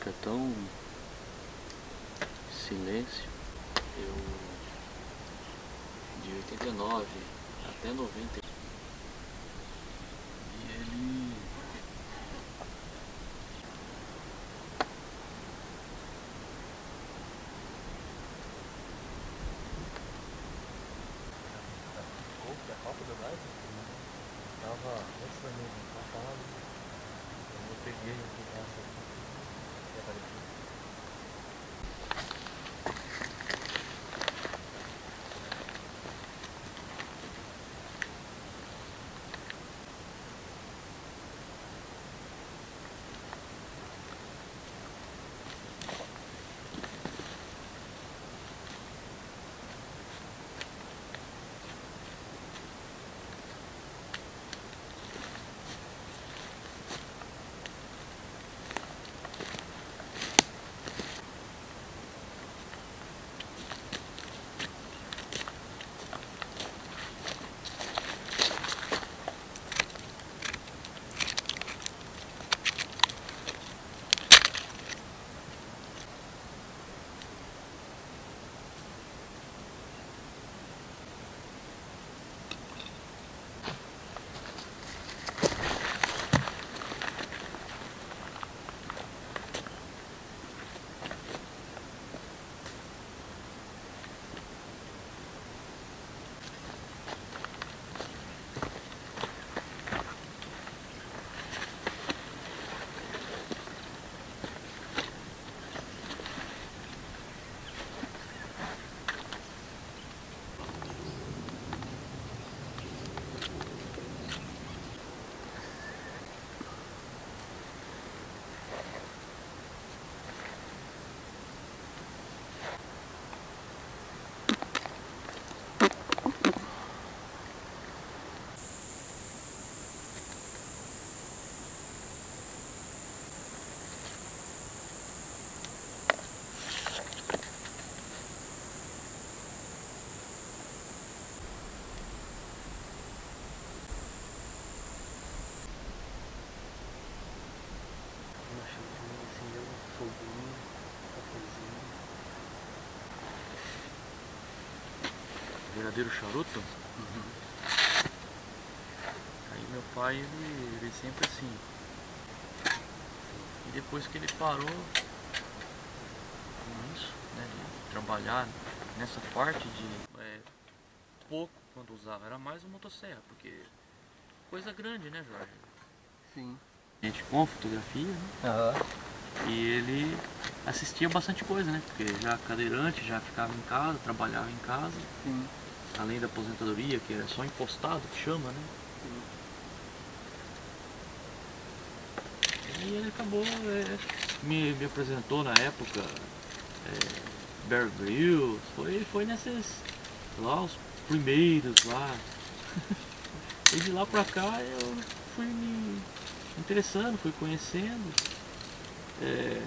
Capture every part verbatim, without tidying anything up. fica tão silêncio. Eu, de oitenta e nove até noventa, e ele tava antes da mesa, tava falando, eu peguei aqui nessa e apareceu. Verdadeiro charuto? Uhum. Aí meu pai, ele, ele sempre assim. E depois que ele parou com isso, né, de trabalhar nessa parte de é, pouco quando usava, era mais uma motosserra, porque coisa grande, né, Jorge? Sim. A gente com fotografia, né? Uhum. E ele assistia bastante coisa, né? Porque já cadeirante, já ficava em casa, trabalhava em casa. Sim. Além da aposentadoria, que é só impostado, que chama, né? Sim. E ele acabou, é, me, me apresentou na época, é, Bear Grylls, foi, foi nesses, lá, os primeiros lá. E de lá pra cá eu fui me interessando, fui conhecendo. É,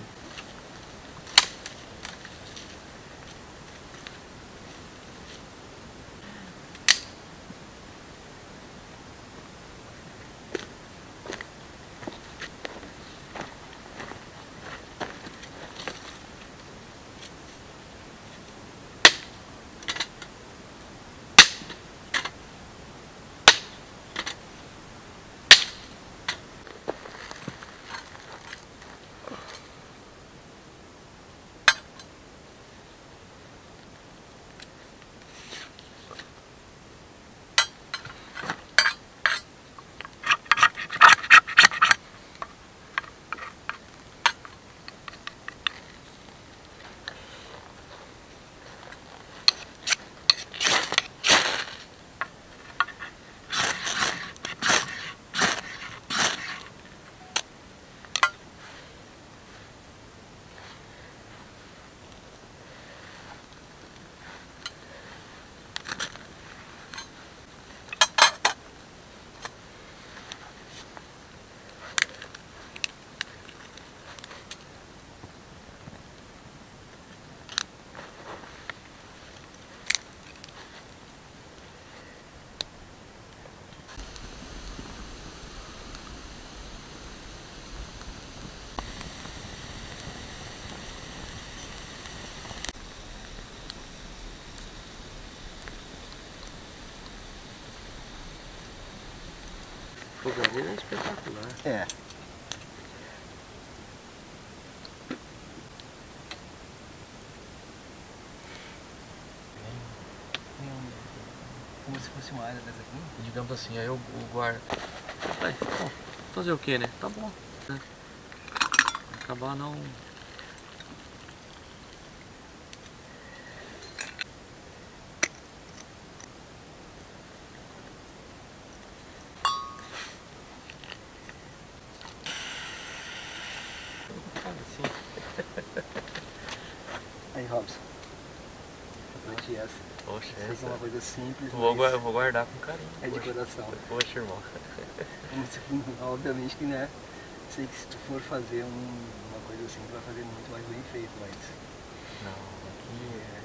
Bougainville é espetacular. É. Como se fosse uma área dessa aqui? Digamos assim, aí eu, eu guardo. Vai, bom, fazer o que, né? Tá bom. Né? Acabar não... Aí, Robson, aprendi essa. Poxa, essa é uma coisa simples. Vou, mas... vou guardar com carinho. É de poxa. Coração. Poxa, irmão. Obviamente que, né? Sei que se tu for fazer um, uma coisa assim, tu vai fazer muito mais bem feito, mas. Não, aqui é.